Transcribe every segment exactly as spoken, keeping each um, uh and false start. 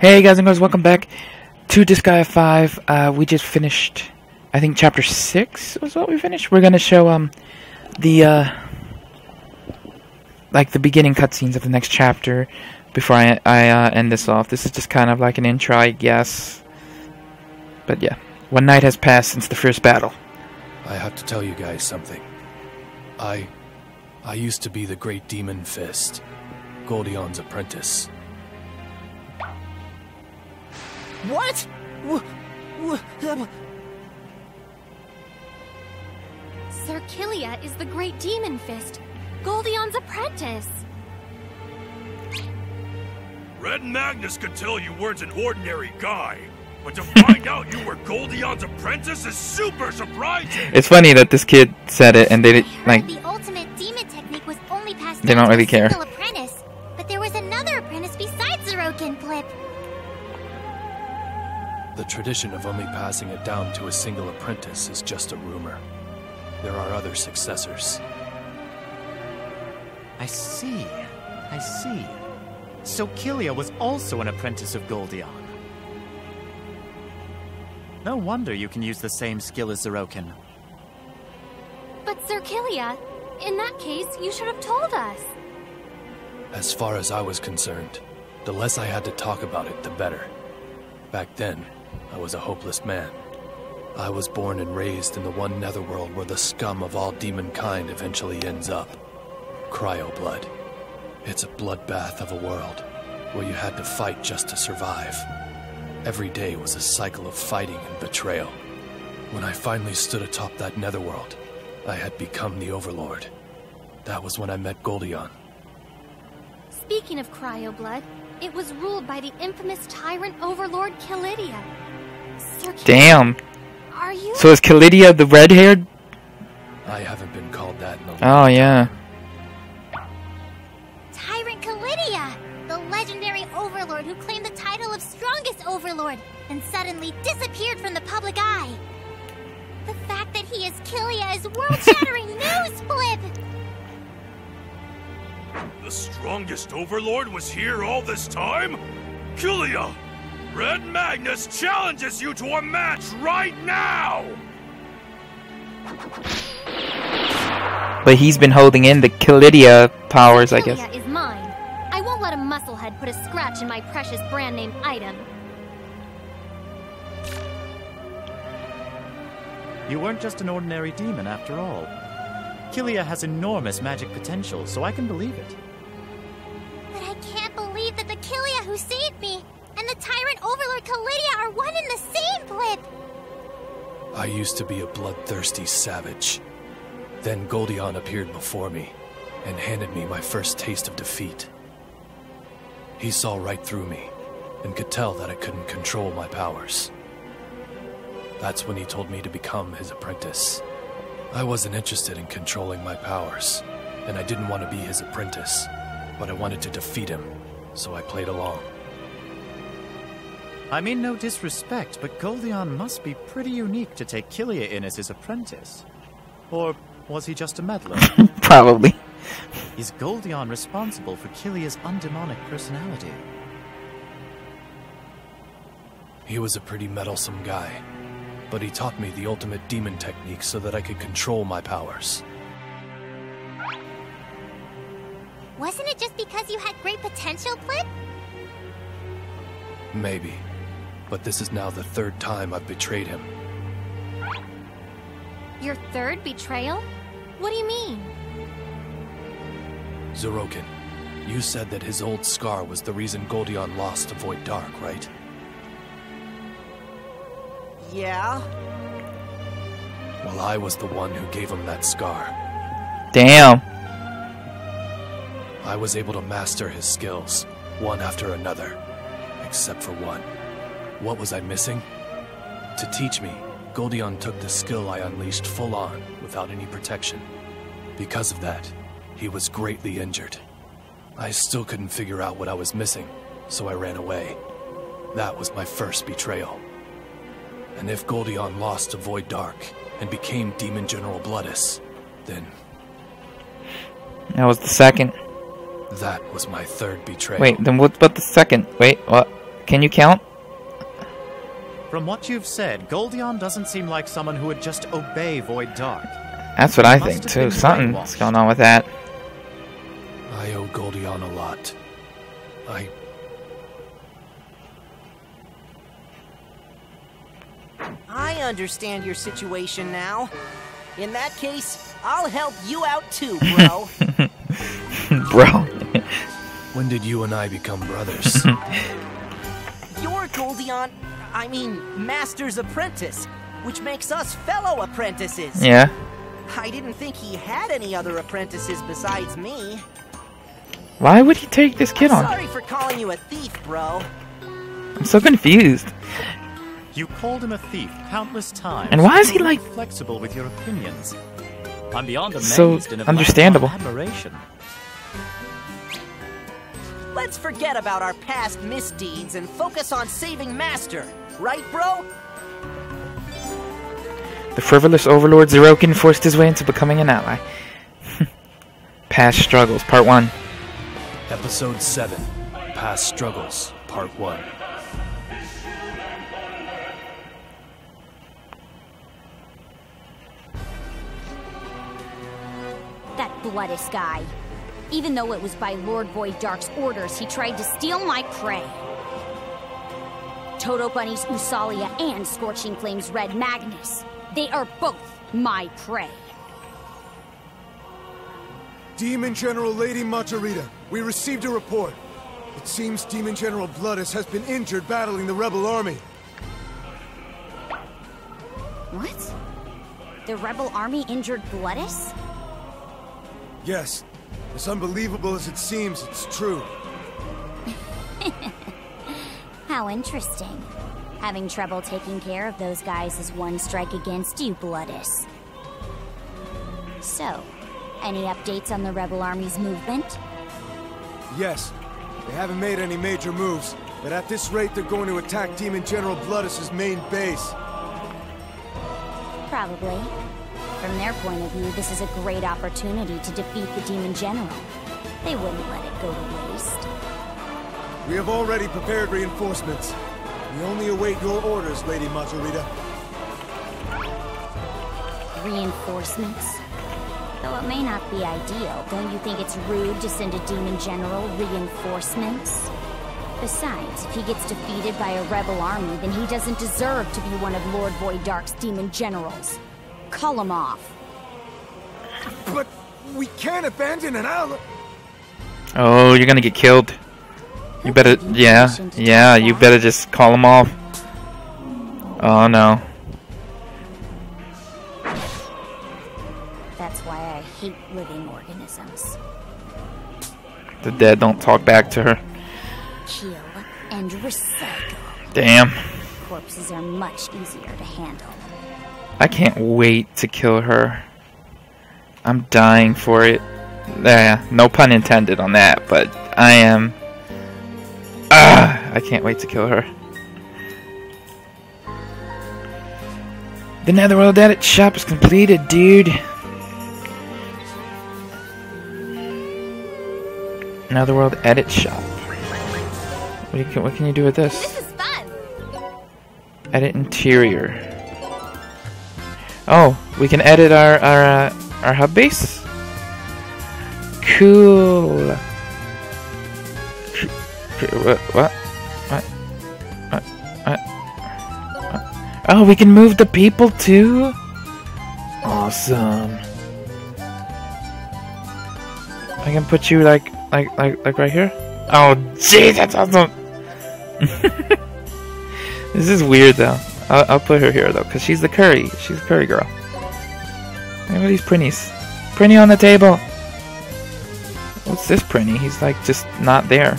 Hey guys and girls, welcome back to Disgaea five. Uh, we just finished, I think chapter six was what we finished. We're gonna show, um, the, uh, like the beginning cutscenes of the next chapter before I, I uh, end this off. This is just kind of like an intro, I guess. But yeah, one night has passed since the first battle. I have to tell you guys something. I, I used to be the great demon Fist, Goldion's apprentice. What? W w Sir Killia is the great demon Fist, Goldion's apprentice. Red Magnus could tell you weren't an ordinary guy, but to find out you were Goldion's apprentice is super surprising. It's funny that this kid said it and they did like the ultimate demon technique was only passed. They don't really care. Apprentice, but there was another apprentice besides Zeroken Blip. The tradition of only passing it down to a single apprentice is just a rumor. There are other successors. I see. I see. So Killia was also an apprentice of Goldion. No wonder you can use the same skill as Zeroken. But Sir Killia, in that case, you should have told us. As far as I was concerned, the less I had to talk about it, the better. Back then, I was a hopeless man. I was born and raised in the one netherworld where the scum of all demon kind eventually ends up. Cryoblood. It's a bloodbath of a world, where you had to fight just to survive. Every day was a cycle of fighting and betrayal. When I finally stood atop that netherworld, I had become the Overlord. That was when I met Goldion. Speaking of Cryoblood, it was ruled by the infamous tyrant Overlord Killidia. Damn. Are you? So is Killidia the red-haired? I haven't been called that in a long time. Oh yeah. Tyrant Killidia, the legendary Overlord who claimed the title of strongest Overlord and suddenly disappeared from the public eye. The fact that he is Killia is world-shattering news, Blip. The strongest Overlord was here all this time? Killia! Red Magnus challenges you to a match right now! But he's been holding in the Killidia powers, Killia I guess. Killidia is mine. I won't let a musclehead put a scratch in my precious brand name item. You weren't just an ordinary demon after all. Killia has enormous magic potential, so I can believe it. But I can't believe that the Killia who saved me and the tyrant Overlord Killidia are one and the same, Blip! I used to be a bloodthirsty savage. Then Goldion appeared before me and handed me my first taste of defeat. He saw right through me and could tell that I couldn't control my powers. That's when he told me to become his apprentice. I wasn't interested in controlling my powers, and I didn't want to be his apprentice, but I wanted to defeat him, so I played along. I mean no disrespect, but Goldion must be pretty unique to take Killia in as his apprentice. Or was he just a meddler? Probably. Is Goldion responsible for Killia's undemonic personality? He was a pretty meddlesome guy. But he taught me the ultimate demon technique so that I could control my powers. Wasn't it just because you had great potential, Blip? Maybe. But this is now the third time I've betrayed him. Your third betrayal? What do you mean? Zeroken, you said that his old scar was the reason Goldion lost to Void Dark, right? Yeah? Well, I was the one who gave him that scar. Damn. I was able to master his skills, one after another, except for one. What was I missing? To teach me, Goldion took the skill I unleashed full on, without any protection. Because of that, he was greatly injured. I still couldn't figure out what I was missing, so I ran away. That was my first betrayal. And if Goldion lost to Void Dark and became Demon General Bloodis, then... That was the second. That was my third betrayal. Wait, then what about the second? Wait, what? Can you count? From what you've said, Goldion doesn't seem like someone who would just obey Void Dark. That's what I think too. Something's going on with that. I owe Goldion a lot. I... I understand your situation now. In that case, I'll help you out too, bro. Bro. When did you and I become brothers? You're Goldion, I mean, Master's Apprentice, which makes us fellow apprentices. Yeah. I didn't think he had any other apprentices besides me. Why would he take this kid on? I'm sorry for calling you a thief, bro. I'm so confused. You called him a thief countless times. And why is he like flexible with your opinions? I'm beyond amazed and understandable. Admiration. Let's forget about our past misdeeds and focus on saving Master, right, bro? The frivolous overlord Zeroken forced his way into becoming an ally. Past struggles, part one. Episode seven. Past struggles, part one. That Bloodis guy. Even though it was by Lord Void Dark's orders, he tried to steal my prey. Toto Bunny's Usalia and Scorching Flame's Red Magnus. They are both my prey. Demon General Lady Margarita, we received a report. It seems Demon General Bloodis has been injured battling the rebel army. What? The rebel army injured Bloodis? Yes. As unbelievable as it seems, it's true. How interesting. Having trouble taking care of those guys is one strike against you, Bloodis. So, any updates on the Rebel Army's movement? Yes. They haven't made any major moves, but at this rate they're going to attack Demon General Bloodis' main base. Probably. From their point of view, this is a great opportunity to defeat the Demon General. They wouldn't let it go to waste. We have already prepared reinforcements. We only await your orders, Lady Mazarita. Reinforcements? Though it may not be ideal, don't you think it's rude to send a Demon General reinforcements? Besides, if he gets defeated by a rebel army, then he doesn't deserve to be one of Lord Void Dark's Demon Generals. Call him off. But we can't abandon an ally. Oh, you're gonna get killed. You better, yeah, yeah, you better just call him off. Oh no. That's why I hate living organisms. The dead don't talk back to her. Kill and recycle. Damn. Corpses are much easier to handle. I can't wait to kill her. I'm dying for it. Yeah, no pun intended on that, but I am... Ah, I can't wait to kill her. The Netherworld Edit Shop is completed, dude. Netherworld Edit Shop. What, you can, what can you do with this? This is fun. Edit interior. Oh, we can edit our our uh, our hub base. Cool. What? What? What? What? What? Oh, we can move the people too. Awesome. I can put you like like like like right here. Oh, gee, that's awesome. This is weird though. I'll, I'll put her here though, cause she's the curry. She's the curry girl. Look at these printies. Prinny on the table. What's this printy? He's like just not there.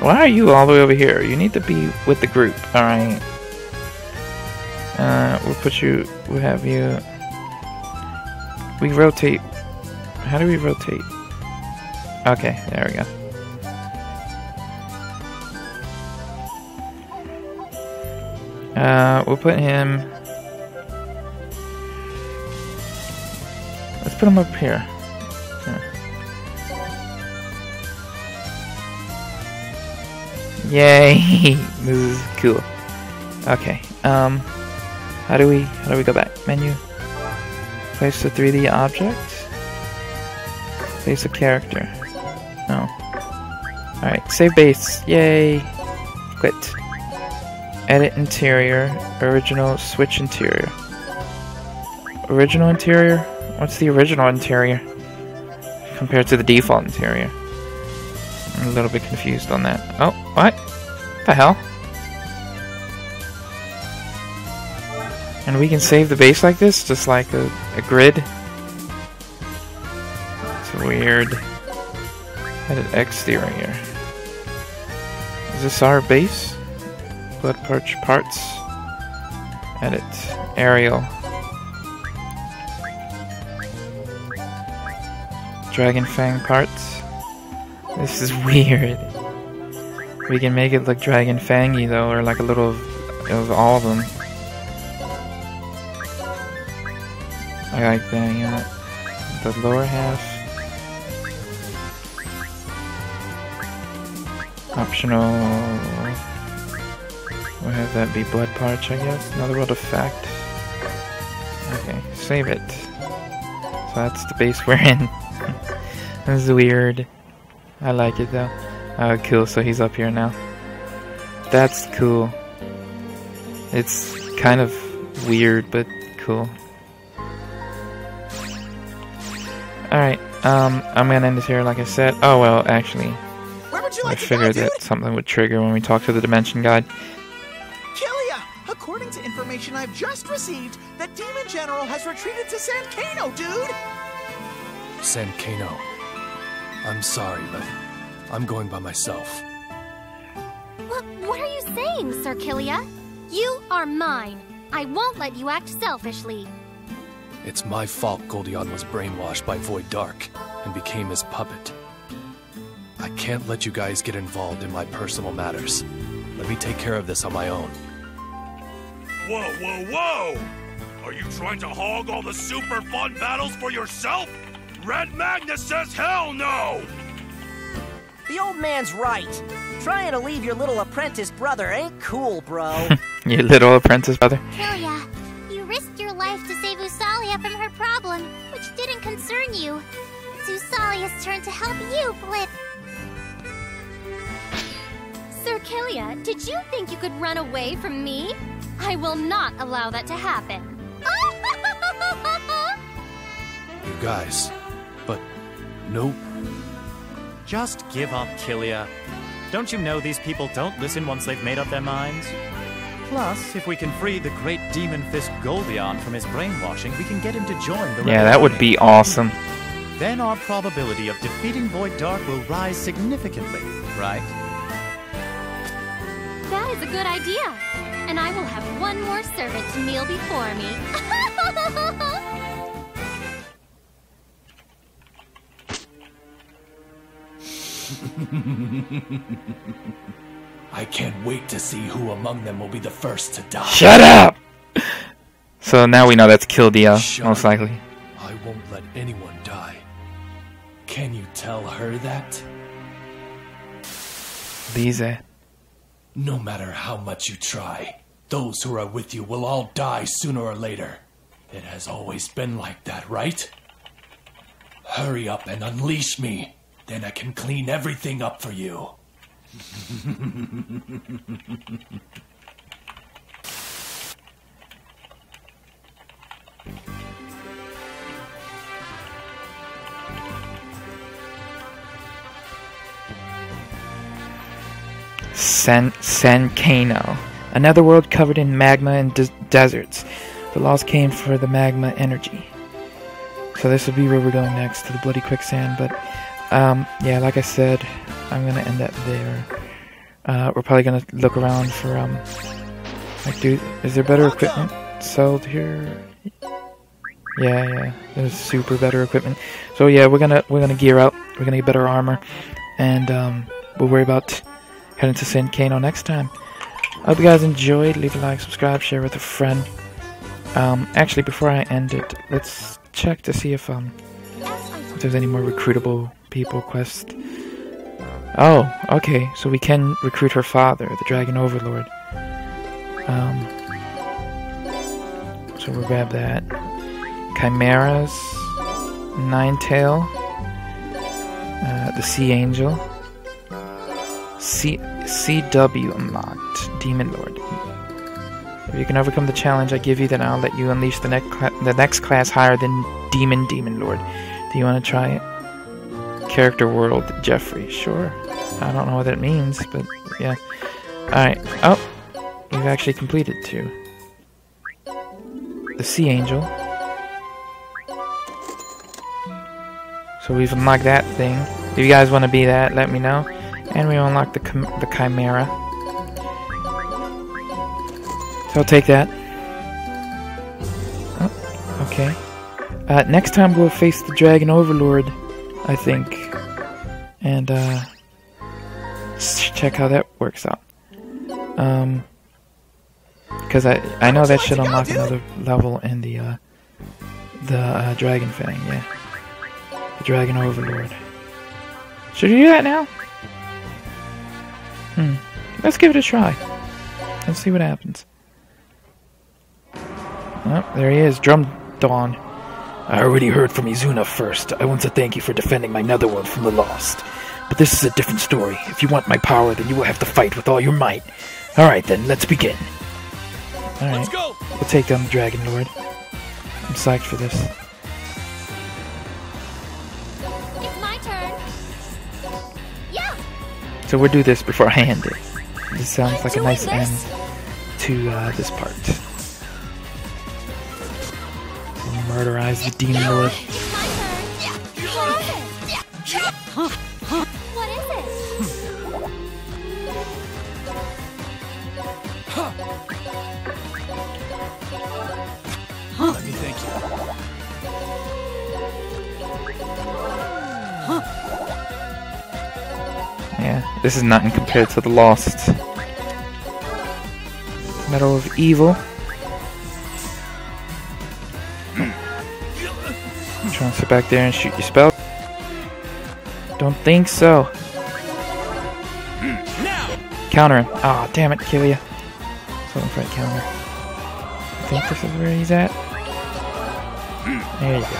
Why are you all the way over here? You need to be with the group. All right. Uh, we'll put you. We'll have you. We rotate. How do we rotate? Okay, there we go. Uh, we'll put him... Let's put him up here. here. Yay! This is cool. Okay. Um, how do we how do we go back? Menu. Place the three D object. Place a character. No. All right. Save base. Yay! Quit. Edit interior. Original. Switch interior. Original interior? What's the original interior compared to the default interior? I'm a little bit confused on that. Oh, what? What the hell? And we can save the base like this? Just like a, a grid? It's weird. Edit exterior. Is this our base? Blood perch parts. Edit aerial. Dragon fang parts. This is weird. We can make it look dragon fangy though, or like a little of, of all of them. I like that, yeah. The lower half. Optional. We'll have that be blood parch, I guess. Another world effect. Okay, save it. So that's the base we're in. This is weird. I like it though. Oh, cool, so he's up here now. That's cool. It's kind of weird, but cool. Alright, um, I'm gonna end this here like I said. Oh, well, actually, I figured that something would trigger when we talk to the Dimension Guide. Killia, according to information I've just received, the Demon General has retreated to San Kano, dude! San Kano. I'm sorry, but I'm going by myself. What, what are you saying, Sir Killia? You are mine. I won't let you act selfishly. It's my fault Goldion was brainwashed by Void Dark and became his puppet. I can't let you guys get involved in my personal matters. Let me take care of this on my own. Whoa, whoa, whoa! Are you trying to hog all the super fun battles for yourself? Red Magnus says hell no! The old man's right. Trying to leave your little apprentice brother ain't cool, bro. Your little apprentice brother? Killia, you risked your life to save Usalia from her problem, which didn't concern you. It's Usalia's turn to help you, Blip. Sir Killia, did you think you could run away from me? I will not allow that to happen. You guys... But, nope. Just give up, Killia. Don't you know these people don't listen once they've made up their minds? Plus, if we can free the great demon fist Goldion from his brainwashing, we can get him to join the... Yeah, that would be awesome. Then our probability of defeating Void Dark will rise significantly, right? That is a good idea. And I will have one more servant to kneel before me. I can't wait to see who among them will be the first to die. Shut up! So now we know that's Kildia, Shut most likely. Up. I won't let anyone die. Can you tell her that? Lise. No matter how much you try, those who are with you will all die sooner or later. It has always been like that, right? Hurry up and unleash me. Then I can clean everything up for you. San San Kano, another world covered in magma and des deserts. The laws came for the magma energy. So this would be where we're going next, to the bloody quicksand, but. Um, yeah, like I said, I'm gonna end up there. Uh, we're probably gonna look around for, um, like, dude, is there better equipment sold here? Yeah, yeah, there's super better equipment. So yeah, we're gonna, we're gonna gear up, we're gonna get better armor, and, um, we'll worry about heading to San Kano next time. I hope you guys enjoyed. Leave a like, subscribe, share with a friend. Um, actually, before I end it, let's check to see if, um, if there's any more recruitable people quest. Oh, okay, so we can recruit her father, the Dragon Overlord. Um, so we'll grab that. Chimeras, Ninetail, uh, the Sea Angel, C CW unlocked, Demon Lord. If you can overcome the challenge I give you, then I'll let you unleash the next the next class higher than Demon Demon Lord. Do you want to try it? Character world Jeffrey, sure. I don't know what that means, but yeah. Alright. Oh, we've actually completed two. The Sea Angel. So we've unlocked that thing. If you guys want to be that, let me know. And we unlocked the chim the Chimera. So I'll take that. Oh, okay. Uh, next time we'll face the Dragon Overlord, I think, and uh, check how that works out. Um, because I I know that should unlock another level in the uh, the uh, Dragon Fang, yeah, the Dragon Overlord. Should we do that now? Hmm. Let's give it a try. Let's see what happens. Oh, there he is, Drum Dawn. I already heard from Izuna first. I want to thank you for defending my netherworld from the lost. But this is a different story. If you want my power, then you will have to fight with all your might. Alright then, let's begin. Alright. Let's go! We'll take down the Dragon Lord. I'm psyched for this. It's my turn. Yeah. So we'll do this before I end it. This sounds I'm like a nice this. end to uh, this part. Murderize the demon lord. What is it? Let me thank you. Yeah, this is nothing compared to the lost. Metal of Evil. Trying to sit back there and shoot your spell? Don't think so. Now. Counter him. Aw, oh, damn it, Killia. Something for a counter. I think this is where he's at. There you go.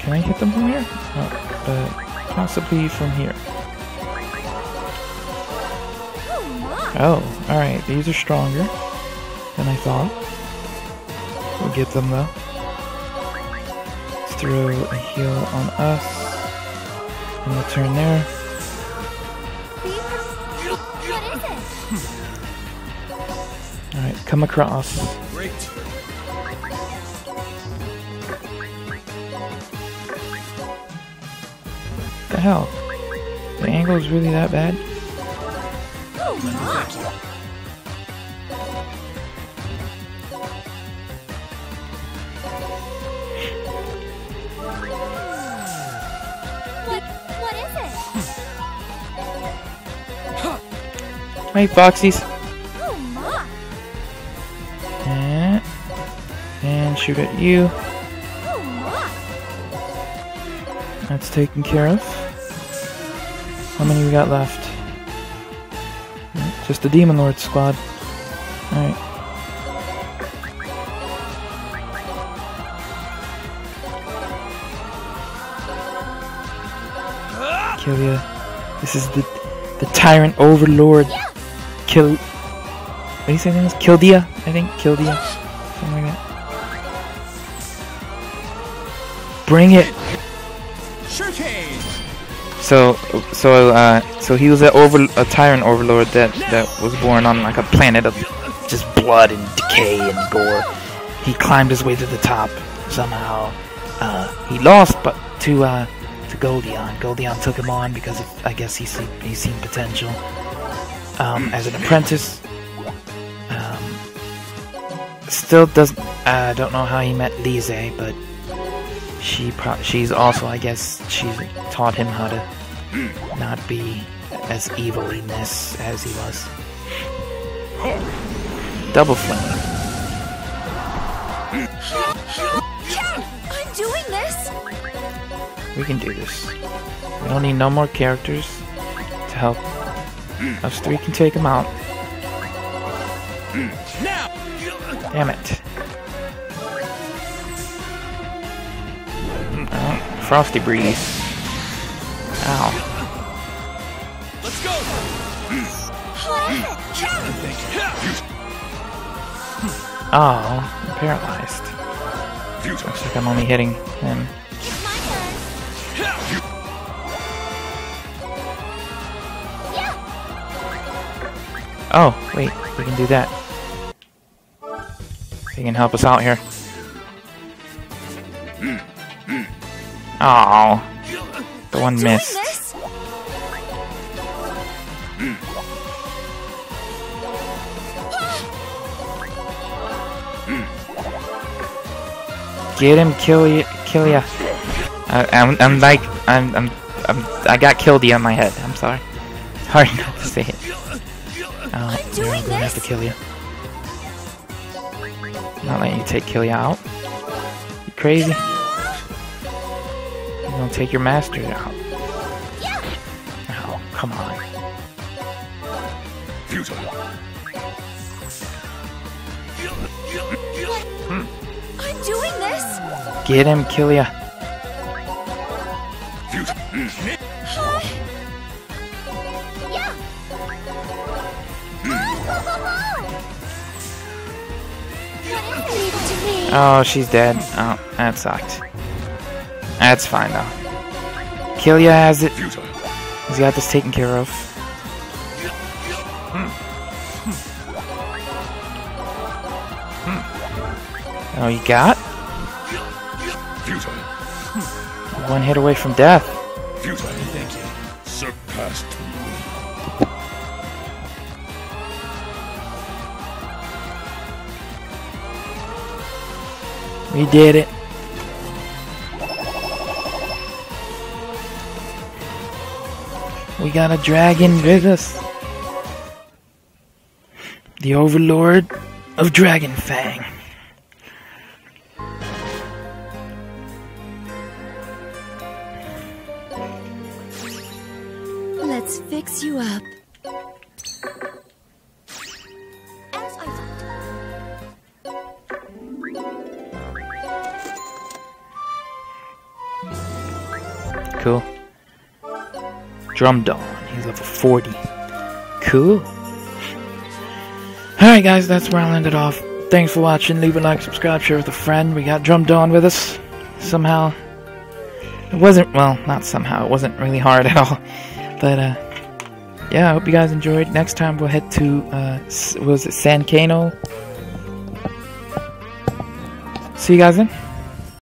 Can I hit them from here? Oh, but possibly from here. Oh, alright, these are stronger than I thought. We'll get them though. Let's throw a heal on us. And we'll turn there. Alright, come across. Great. What the hell? The angle is really that bad? Hey, Foxies. Oh, Ma. And, and shoot at you. Oh, Ma. That's taken care of. How many we got left? Just the Demon Lord squad. Alright. Killia. This is the the Tyrant Overlord. Yeah. Kill... What do you say that? Kildia? I think Kildia. Something like that. Bring it! So, so, uh, so he was a, over, a Tyrant Overlord that, that was born on like a planet of just blood and decay and gore. He climbed his way to the top somehow. Uh, he lost, but to, uh, to Goldion. Goldion took him on because of, I guess he, see, he seen potential. Um, as an apprentice, um, still doesn't. I uh, don't know how he met Lise, but she pro she's also, I guess, she's taught him how to not be as evil in this as he was. Double flame. Yeah, I'm doing this. We can do this. We don't need no more characters to help. Us three can take them out. Damn it. Alright, Frosty Breeze. Ow. Let's go! Oh, I'm paralyzed. Looks like I'm only hitting him. Oh, wait, we can do that. They can help us out here. Oh, the one missed. Get him, Killia. Killia. I, I'm, I'm like, I'm, I'm, I'm, I got Killia on my head. I'm sorry. It's hard not to say it. Oh, we're gonna have to Killia. Not letting you take Killia out. You crazy? You're gonna take your master out. Oh, come on. Hmm. I'm doing this. Get him, Killia. Oh, she's dead. Oh, that sucked. That's fine, though. Killia has it. He's got this taken care of. Oh, you got? One hit away from death. We did it. We got a dragon with us. The overlord of Dragon Fang. Let's fix you up. Cool. Drum Dawn. He's level forty. Cool. Alright guys, that's where I'll end it off. Thanks for watching. Leave a like, subscribe, share with a friend. We got Drum Dawn with us. Somehow. It wasn't, well, not somehow. It wasn't really hard at all. But, uh, yeah, I hope you guys enjoyed. Next time we'll head to, uh, was it San Kano? See you guys then.